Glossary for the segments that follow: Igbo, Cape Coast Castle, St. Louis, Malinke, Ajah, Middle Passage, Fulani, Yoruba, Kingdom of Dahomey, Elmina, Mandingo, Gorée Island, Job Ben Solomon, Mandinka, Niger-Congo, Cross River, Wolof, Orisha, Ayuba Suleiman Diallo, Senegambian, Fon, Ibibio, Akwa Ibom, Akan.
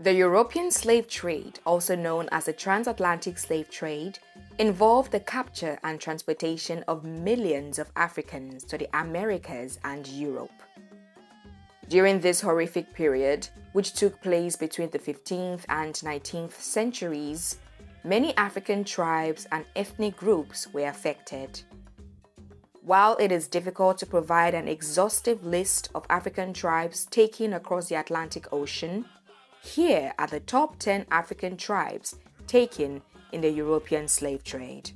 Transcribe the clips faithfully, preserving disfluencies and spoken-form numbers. The European slave trade, also known as the transatlantic slave trade, involved the capture and transportation of millions of Africans to the Americas and Europe. During this horrific period, which took place between the fifteenth and nineteenth centuries, many African tribes and ethnic groups were affected. While it is difficult to provide an exhaustive list of African tribes taken across the Atlantic Ocean, here are the top ten African tribes taken in the European slave trade.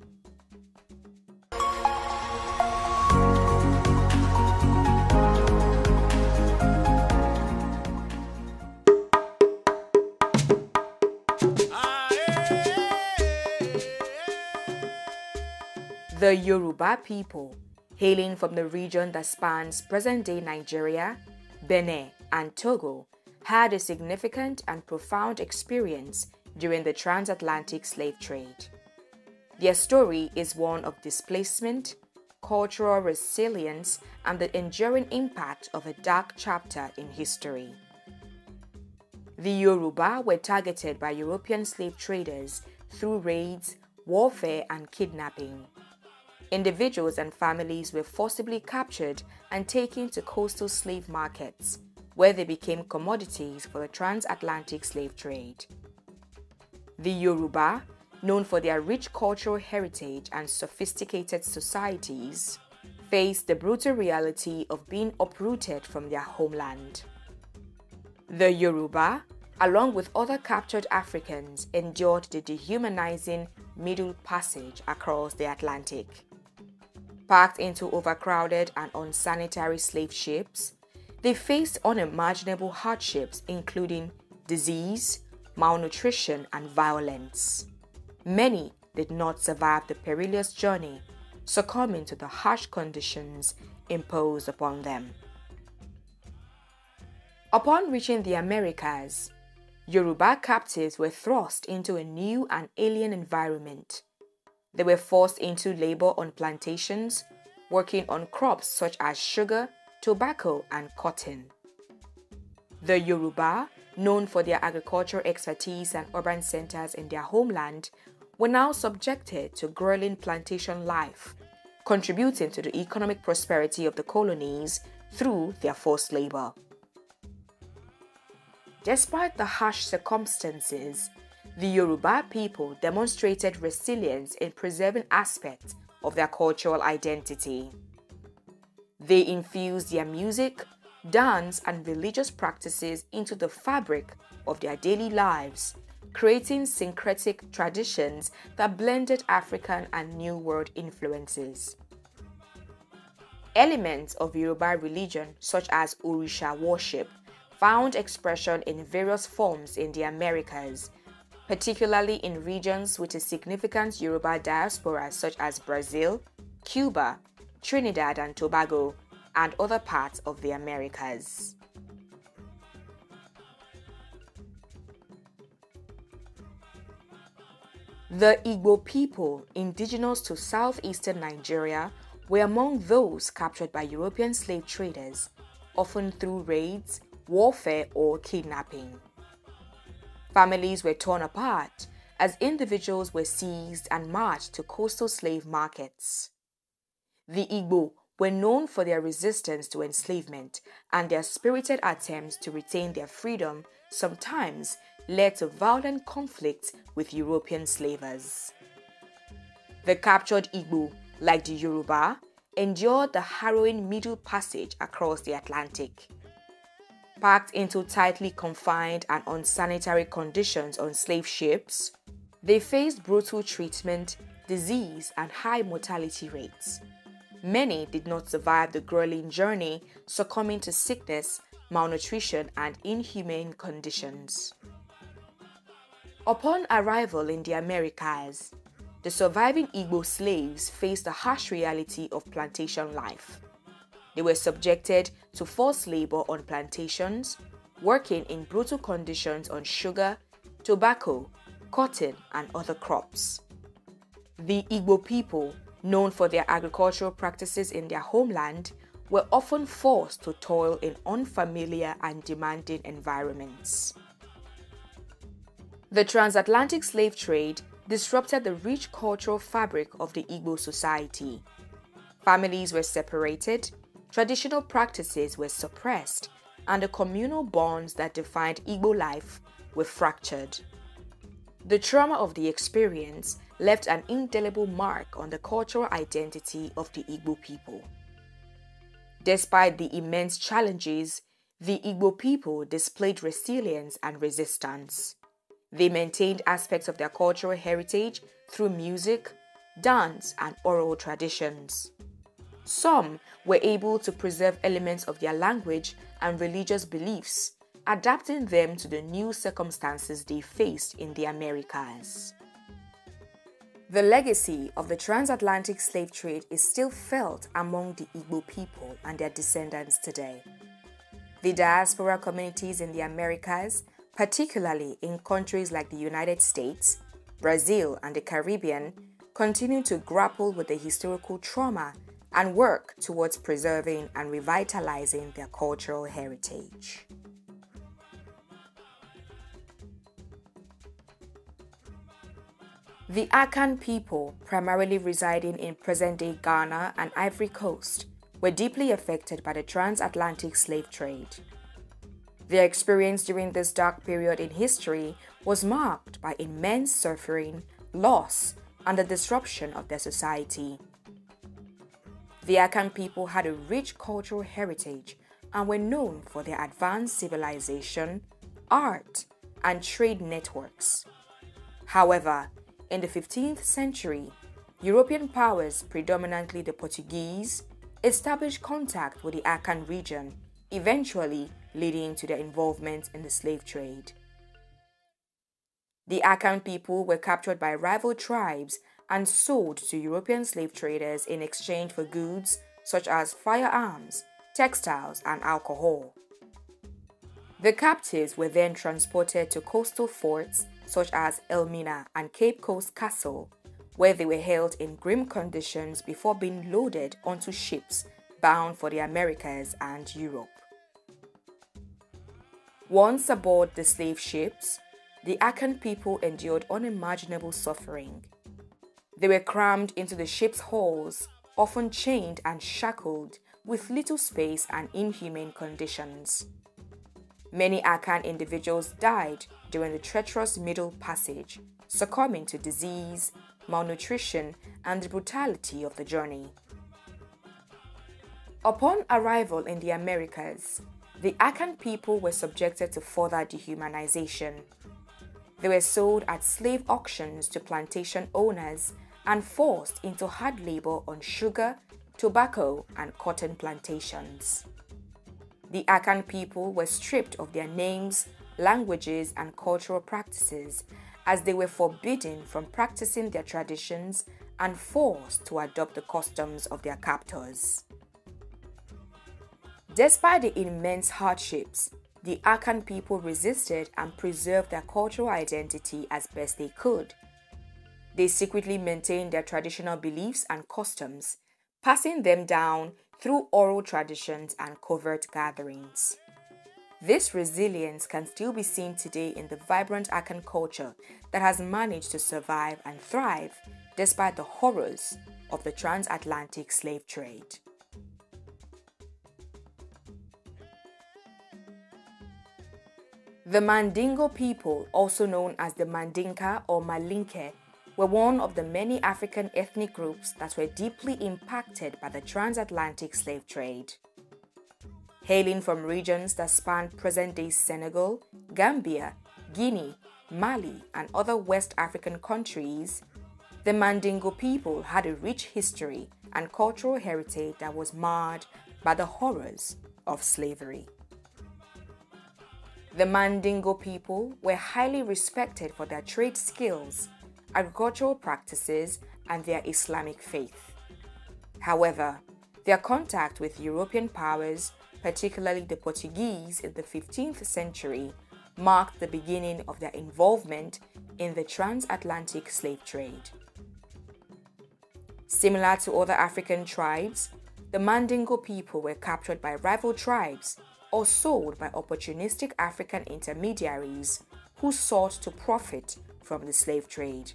The Yoruba people, hailing from the region that spans present-day Nigeria, Benin, and Togo, had a significant and profound experience during the transatlantic slave trade. Their story is one of displacement, cultural resilience, and the enduring impact of a dark chapter in history. The Yoruba were targeted by European slave traders through raids, warfare, and kidnapping. Individuals and families were forcibly captured and taken to coastal slave markets, where they became commodities for the transatlantic slave trade. The Yoruba, known for their rich cultural heritage and sophisticated societies, faced the brutal reality of being uprooted from their homeland. The Yoruba, along with other captured Africans, endured the dehumanizing Middle Passage across the Atlantic. Packed into overcrowded and unsanitary slave ships, they faced unimaginable hardships including disease, malnutrition, and violence. Many did not survive the perilous journey, succumbing to the harsh conditions imposed upon them. Upon reaching the Americas, Yoruba captives were thrust into a new and alien environment. They were forced into labor on plantations, working on crops such as sugar, tobacco, and cotton. The Yoruba, known for their agricultural expertise and urban centers in their homeland, were now subjected to grueling plantation life, contributing to the economic prosperity of the colonies through their forced labor. Despite the harsh circumstances, the Yoruba people demonstrated resilience in preserving aspects of their cultural identity. They infused their music, dance, and religious practices into the fabric of their daily lives, creating syncretic traditions that blended African and New World influences. Elements of Yoruba religion, such as Orisha worship, found expression in various forms in the Americas, particularly in regions with a significant Yoruba diaspora such as Brazil, Cuba, Trinidad and Tobago, and other parts of the Americas. The Igbo people, indigenous to southeastern Nigeria, were among those captured by European slave traders, often through raids, warfare, or kidnapping. Families were torn apart as individuals were seized and marched to coastal slave markets. The Igbo were known for their resistance to enslavement, and their spirited attempts to retain their freedom sometimes led to violent conflicts with European slavers. The captured Igbo, like the Yoruba, endured the harrowing Middle Passage across the Atlantic. Packed into tightly confined and unsanitary conditions on slave ships, they faced brutal treatment, disease, and high mortality rates. Many did not survive the grueling journey, succumbing to sickness, malnutrition, and inhumane conditions. Upon arrival in the Americas, the surviving Igbo slaves faced the harsh reality of plantation life. They were subjected to forced labor on plantations, working in brutal conditions on sugar, tobacco, cotton, and other crops. The Igbo people, known for their agricultural practices in their homeland, were often forced to toil in unfamiliar and demanding environments. The transatlantic slave trade disrupted the rich cultural fabric of the Igbo society. Families were separated, traditional practices were suppressed, and the communal bonds that defined Igbo life were fractured. The trauma of the experience left an indelible mark on the cultural identity of the Igbo people. Despite the immense challenges, the Igbo people displayed resilience and resistance. They maintained aspects of their cultural heritage through music, dance, and oral traditions. Some were able to preserve elements of their language and religious beliefs, adapting them to the new circumstances they faced in the Americas. The legacy of the transatlantic slave trade is still felt among the Igbo people and their descendants today. The diaspora communities in the Americas, particularly in countries like the United States, Brazil, and the Caribbean, continue to grapple with the historical trauma and work towards preserving and revitalizing their cultural heritage. The Akan people, primarily residing in present-day Ghana and Ivory Coast, were deeply affected by the transatlantic slave trade. Their experience during this dark period in history was marked by immense suffering, loss, and the disruption of their society. The Akan people had a rich cultural heritage and were known for their advanced civilization, art, and trade networks. However, in the fifteenth century, European powers, predominantly the Portuguese, established contact with the Akan region, eventually leading to their involvement in the slave trade. The Akan people were captured by rival tribes and sold to European slave traders in exchange for goods such as firearms, textiles, and alcohol. The captives were then transported to coastal forts such as Elmina and Cape Coast Castle, where they were held in grim conditions before being loaded onto ships bound for the Americas and Europe. Once aboard the slave ships, the Akan people endured unimaginable suffering. They were crammed into the ship's holds, often chained and shackled with little space and inhumane conditions. Many Akan individuals died during the treacherous Middle Passage, succumbing to disease, malnutrition, and the brutality of the journey. Upon arrival in the Americas, the Akan people were subjected to further dehumanization. They were sold at slave auctions to plantation owners and forced into hard labor on sugar, tobacco, and cotton plantations. The Akan people were stripped of their names, languages, and cultural practices, as they were forbidden from practicing their traditions and forced to adopt the customs of their captors. Despite the immense hardships, the Akan people resisted and preserved their cultural identity as best they could. They secretly maintained their traditional beliefs and customs, passing them down through oral traditions and covert gatherings. This resilience can still be seen today in the vibrant Akan culture that has managed to survive and thrive despite the horrors of the transatlantic slave trade. The Mandingo people, also known as the Mandinka or Malinke, were one of the many African ethnic groups that were deeply impacted by the transatlantic slave trade. Hailing from regions that spanned present-day Senegal, Gambia, Guinea, Mali, and other West African countries, the Mandingo people had a rich history and cultural heritage that was marred by the horrors of slavery. The Mandingo people were highly respected for their trade skills, agricultural practices, and their Islamic faith. However, their contact with European powers, particularly the Portuguese in the fifteenth century, marked the beginning of their involvement in the transatlantic slave trade. Similar to other African tribes, the Mandingo people were captured by rival tribes or sold by opportunistic African intermediaries who sought to profit from the slave trade.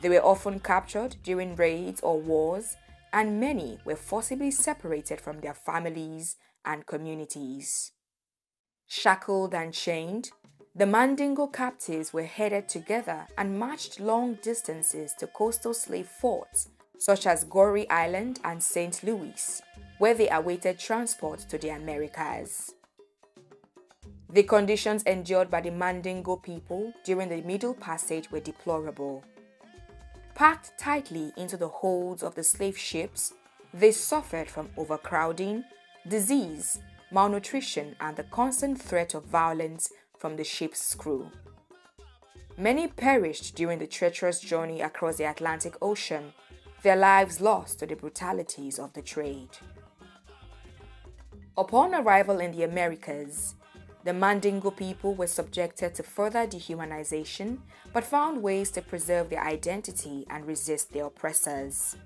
They were often captured during raids or wars, and many were forcibly separated from their families and communities. Shackled and chained, the Mandingo captives were herded together and marched long distances to coastal slave forts such as Gorée Island and Saint Louis, where they awaited transport to the Americas. The conditions endured by the Mandingo people during the Middle Passage were deplorable. Packed tightly into the holds of the slave ships, they suffered from overcrowding, disease, malnutrition, and the constant threat of violence from the ship's crew. Many perished during the treacherous journey across the Atlantic Ocean, their lives lost to the brutalities of the trade. Upon arrival in the Americas, the Mandingo people were subjected to further dehumanization but found ways to preserve their identity and resist their oppressors.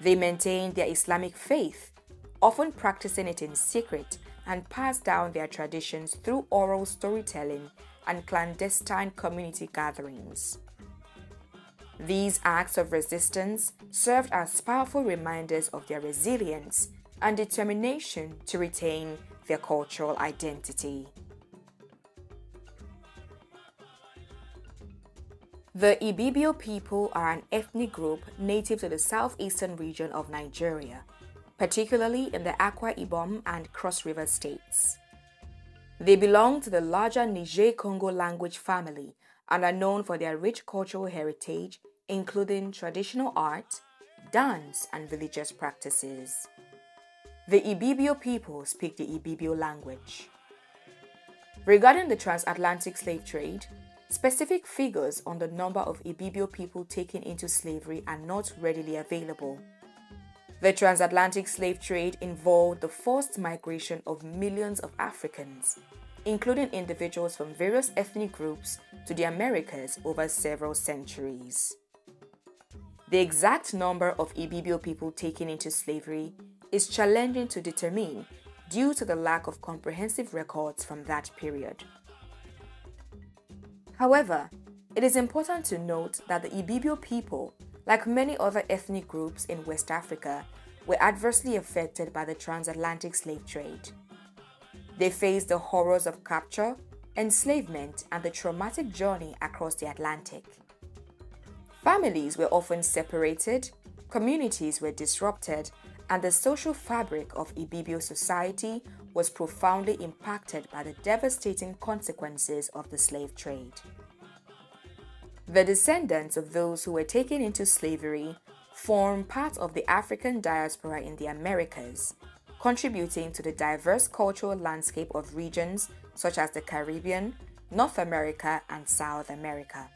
They maintained their Islamic faith, often practicing it in secret, and passed down their traditions through oral storytelling and clandestine community gatherings. These acts of resistance served as powerful reminders of their resilience and determination to retain their cultural identity. The Ibibio people are an ethnic group native to the southeastern region of Nigeria, particularly in the Akwa Ibom and Cross River states. They belong to the larger Niger-Congo language family and are known for their rich cultural heritage, including traditional art, dance, and religious practices. The Ibibio people speak the Ibibio language. Regarding the transatlantic slave trade, specific figures on the number of Ibibio people taken into slavery are not readily available. The transatlantic slave trade involved the forced migration of millions of Africans, including individuals from various ethnic groups, to the Americas over several centuries. The exact number of Ibibio people taken into slavery is challenging to determine due to the lack of comprehensive records from that period. However, it is important to note that the Ibibio people, like many other ethnic groups in West Africa, were adversely affected by the transatlantic slave trade. They faced the horrors of capture, enslavement, and the traumatic journey across the Atlantic. Families were often separated, communities were disrupted, and the social fabric of Ibibio society was profoundly impacted by the devastating consequences of the slave trade. The descendants of those who were taken into slavery form part of the African diaspora in the Americas, contributing to the diverse cultural landscape of regions such as the Caribbean, North America, and South America.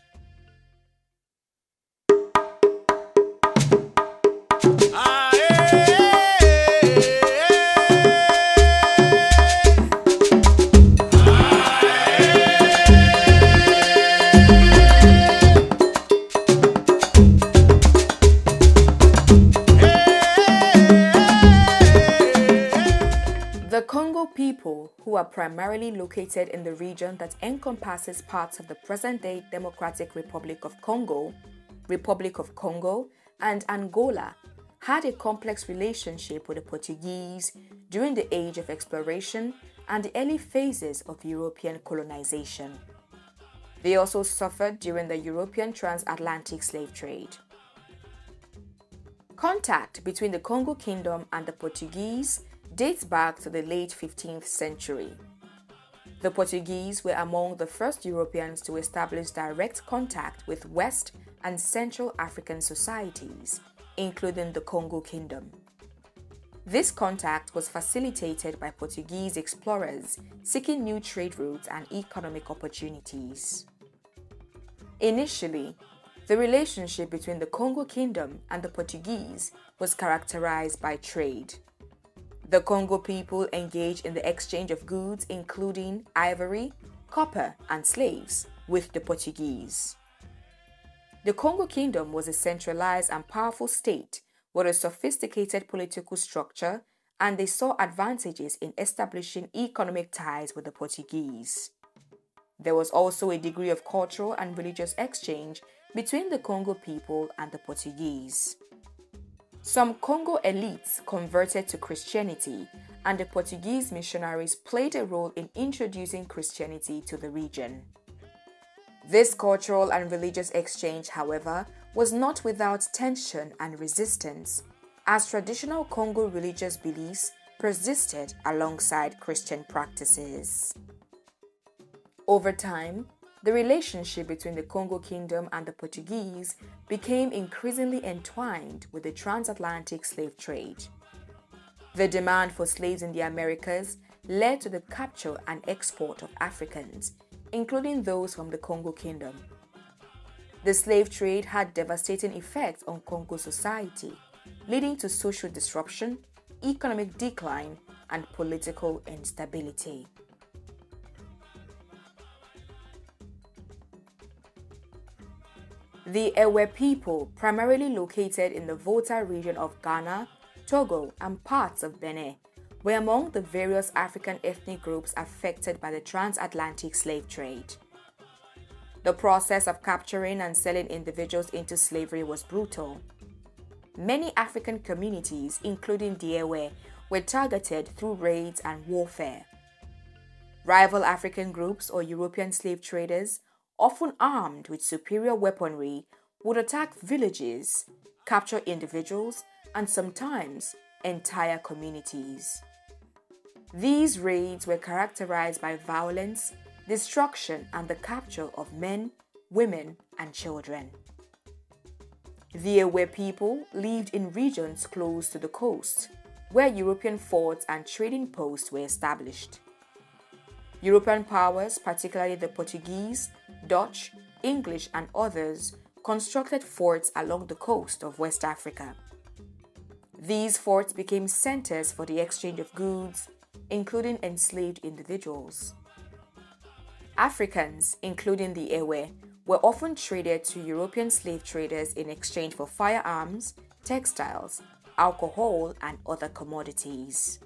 People who are primarily located in the region that encompasses parts of the present-day Democratic Republic of Congo, Republic of Congo, and Angola had a complex relationship with the Portuguese during the Age of Exploration and the early phases of European colonization. They also suffered during the European transatlantic slave trade. Contact between the Congo Kingdom and the Portuguese dates back to the late fifteenth century. The Portuguese were among the first Europeans to establish direct contact with West and Central African societies, including the Congo Kingdom. This contact was facilitated by Portuguese explorers seeking new trade routes and economic opportunities. Initially, the relationship between the Congo Kingdom and the Portuguese was characterized by trade. The Congo people engaged in the exchange of goods, including ivory, copper, and slaves, with the Portuguese. The Congo Kingdom was a centralized and powerful state with a sophisticated political structure, and they saw advantages in establishing economic ties with the Portuguese. There was also a degree of cultural and religious exchange between the Congo people and the Portuguese. Some Congo elites converted to Christianity, and the Portuguese missionaries played a role in introducing Christianity to the region. This cultural and religious exchange, however, was not without tension and resistance, as traditional Congo religious beliefs persisted alongside Christian practices. Over time, the relationship between the Congo Kingdom and the Portuguese became increasingly entwined with the transatlantic slave trade. The demand for slaves in the Americas led to the capture and export of Africans, including those from the Congo Kingdom. The slave trade had devastating effects on Congo society, leading to social disruption, economic decline, and political instability. The Ewe people, primarily located in the Volta region of Ghana, Togo, and parts of Benin, were among the various African ethnic groups affected by the transatlantic slave trade. The process of capturing and selling individuals into slavery was brutal. Many African communities, including the Ewe, were targeted through raids and warfare. Rival African groups or European slave traders, often armed with superior weaponry, would attack villages, capture individuals, and sometimes entire communities. These raids were characterized by violence, destruction, and the capture of men, women, and children. The Ewe people lived in regions close to the coast, where European forts and trading posts were established. European powers, particularly the Portuguese, Dutch, English, and others, constructed forts along the coast of West Africa. These forts became centers for the exchange of goods, including enslaved individuals. Africans, including the Ewe, were often traded to European slave traders in exchange for firearms, textiles, alcohol, and other commodities.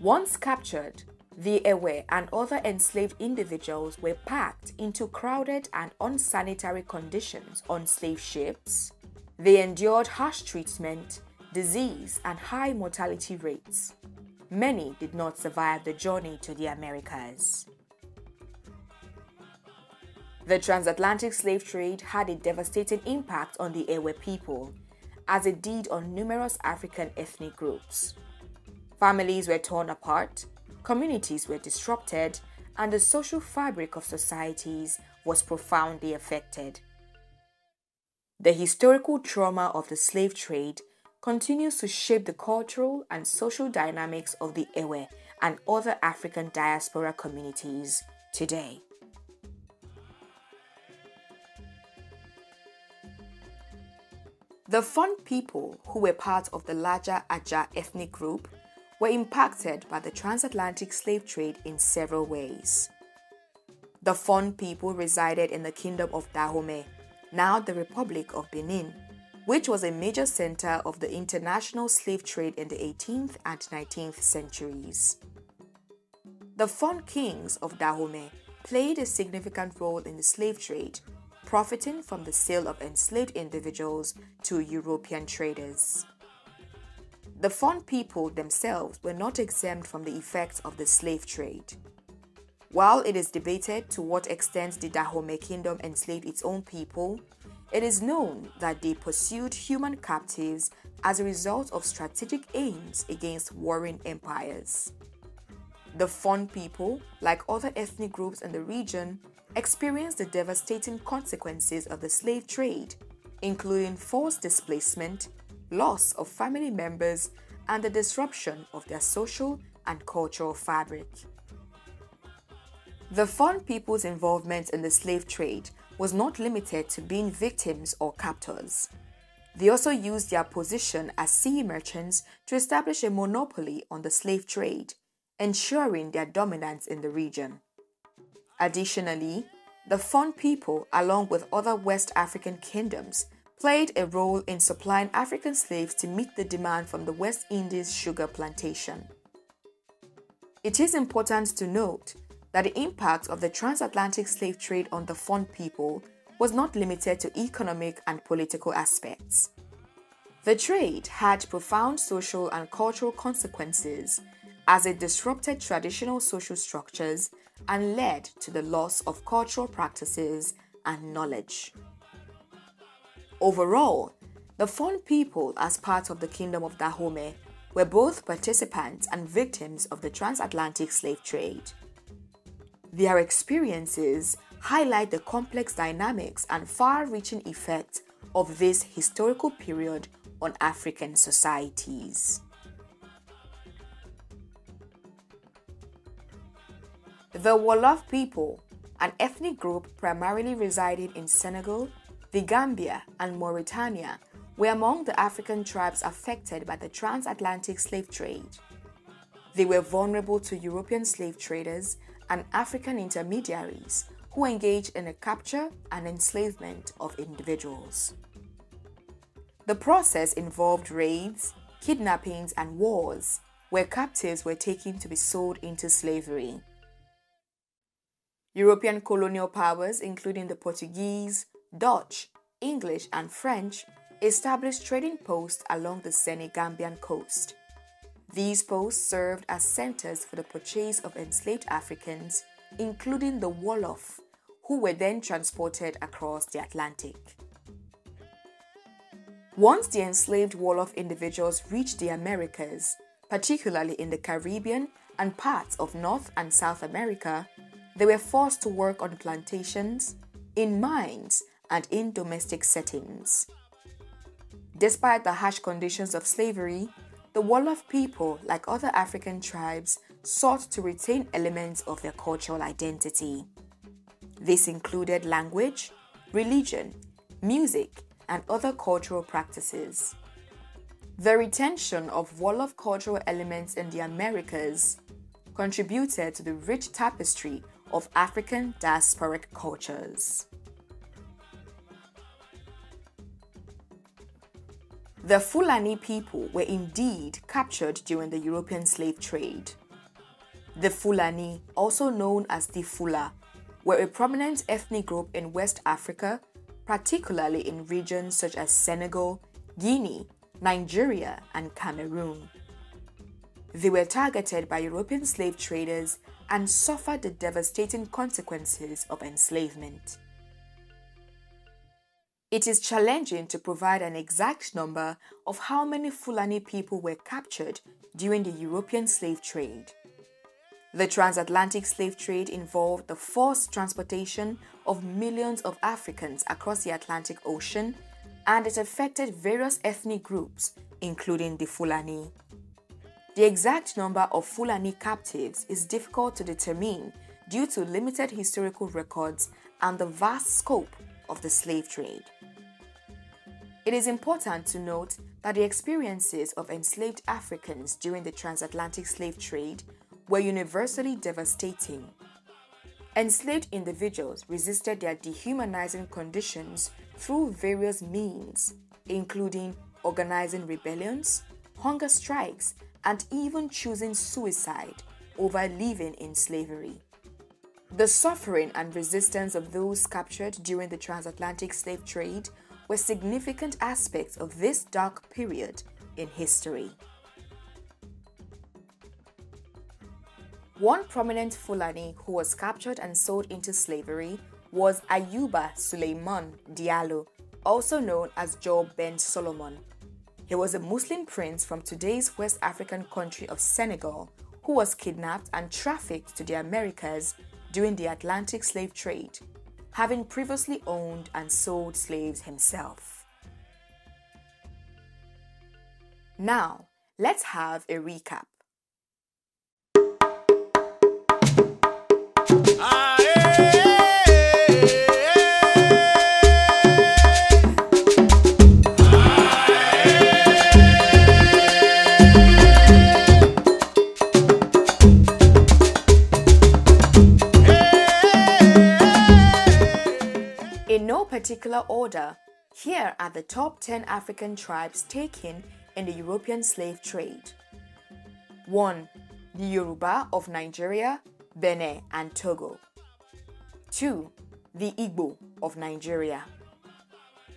Once captured, the Ewe and other enslaved individuals were packed into crowded and unsanitary conditions on slave ships. They endured harsh treatment, disease, and high mortality rates. Many did not survive the journey to the Americas. The transatlantic slave trade had a devastating impact on the Ewe people, as it did on numerous African ethnic groups. Families were torn apart, communities were disrupted, and the social fabric of societies was profoundly affected. The historical trauma of the slave trade continues to shape the cultural and social dynamics of the Ewe and other African diaspora communities today. The Fon people, who were part of the larger Ajah ethnic group, were impacted by the transatlantic slave trade in several ways. The Fon people resided in the Kingdom of Dahomey, now the Republic of Benin, which was a major center of the international slave trade in the eighteenth and nineteenth centuries. The Fon kings of Dahomey played a significant role in the slave trade, profiting from the sale of enslaved individuals to European traders. The Fon people themselves were not exempt from the effects of the slave trade. While it is debated to what extent the Dahomey Kingdom enslaved its own people, it is known that they pursued human captives as a result of strategic aims against warring empires. The Fon people, like other ethnic groups in the region, experienced the devastating consequences of the slave trade, including forced displacement, loss of family members, and the disruption of their social and cultural fabric. The Fon people's involvement in the slave trade was not limited to being victims or captors. They also used their position as sea merchants to establish a monopoly on the slave trade, ensuring their dominance in the region. Additionally, the Fon people, along with other West African kingdoms, played a role in supplying African slaves to meet the demand from the West Indies sugar plantation. It is important to note that the impact of the transatlantic slave trade on the Fon people was not limited to economic and political aspects. The trade had profound social and cultural consequences as it disrupted traditional social structures and led to the loss of cultural practices and knowledge. Overall, the Fon people, as part of the Kingdom of Dahomey, were both participants and victims of the transatlantic slave trade. Their experiences highlight the complex dynamics and far-reaching effect of this historical period on African societies. The Wolof people, an ethnic group primarily residing in Senegal, the Gambia, and Mauritania, were among the African tribes affected by the transatlantic slave trade. They were vulnerable to European slave traders and African intermediaries who engaged in the capture and enslavement of individuals. The process involved raids, kidnappings, and wars, where captives were taken to be sold into slavery. European colonial powers, including the Portuguese, Dutch, English, and French, established trading posts along the Senegambian coast. These posts served as centers for the purchase of enslaved Africans, including the Wolof, who were then transported across the Atlantic. Once the enslaved Wolof individuals reached the Americas, particularly in the Caribbean and parts of North and South America, they were forced to work on plantations, in mines, and in domestic settings. Despite the harsh conditions of slavery, the Wolof people, like other African tribes, sought to retain elements of their cultural identity. This included language, religion, music, and other cultural practices. The retention of Wolof cultural elements in the Americas contributed to the rich tapestry of African diasporic cultures. The Fulani people were indeed captured during the European slave trade. The Fulani, also known as the Fula, were a prominent ethnic group in West Africa, particularly in regions such as Senegal, Guinea, Nigeria, and Cameroon. They were targeted by European slave traders and suffered the devastating consequences of enslavement. It is challenging to provide an exact number of how many Fulani people were captured during the European slave trade. The transatlantic slave trade involved the forced transportation of millions of Africans across the Atlantic Ocean, and it affected various ethnic groups, including the Fulani. The exact number of Fulani captives is difficult to determine due to limited historical records and the vast scope of the slave trade. It is important to note that the experiences of enslaved Africans during the transatlantic slave trade were universally devastating. Enslaved individuals resisted their dehumanizing conditions through various means, including organizing rebellions, hunger strikes, and even choosing suicide over living in slavery. The suffering and resistance of those captured during the transatlantic slave trade were significant aspects of this dark period in history. One prominent Fulani who was captured and sold into slavery was Ayuba Suleiman Diallo, also known as Job Ben Solomon. He was a Muslim prince from today's West African country of Senegal who was kidnapped and trafficked to the Americas during the Atlantic slave trade, having previously owned and sold slaves himself. Now, let's have a recap. Particular order, here are the top ten African tribes taken in the European slave trade. one. The Yoruba of Nigeria, Benin, and Togo. two. The Igbo of Nigeria.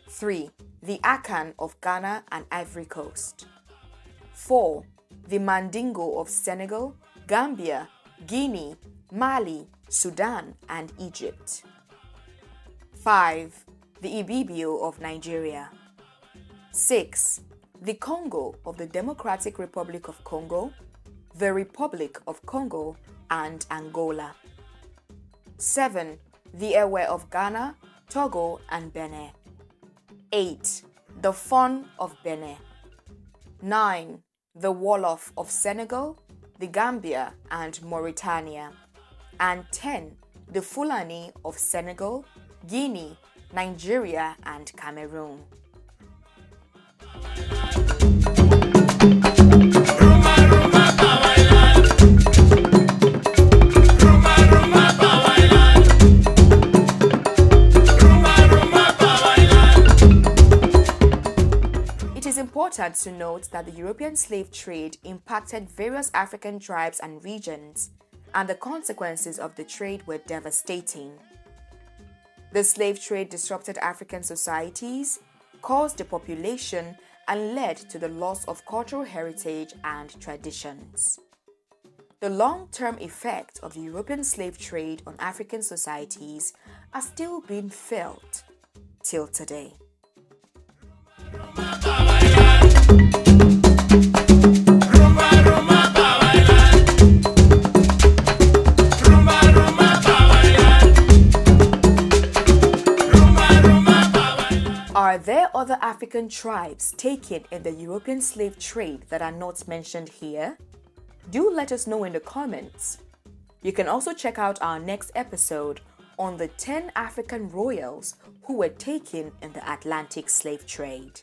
three. The Akan of Ghana and Ivory Coast. four. The Mandingo of Senegal, Gambia, Guinea, Mali, Sudan, and Egypt. five. The Ibibio of Nigeria. six. The Congo of the Democratic Republic of Congo, the Republic of Congo, and Angola. seven. The Ewe of Ghana, Togo, and Benin. eight. The Fon of Benin. nine. The Wolof of Senegal, the Gambia, and Mauritania. And ten. The Fulani of Senegal, Guinea, Nigeria, and Cameroon. Important to note that the European slave trade impacted various African tribes and regions, and the consequences of the trade were devastating. The slave trade disrupted African societies, caused depopulation, and led to the loss of cultural heritage and traditions. The long-term effect of the European slave trade on African societies are still being felt till today. Are there other African tribes taken in the European slave trade that are not mentioned here? Do let us know in the comments. You can also check out our next episode on the ten African royals who were taken in the Atlantic slave trade.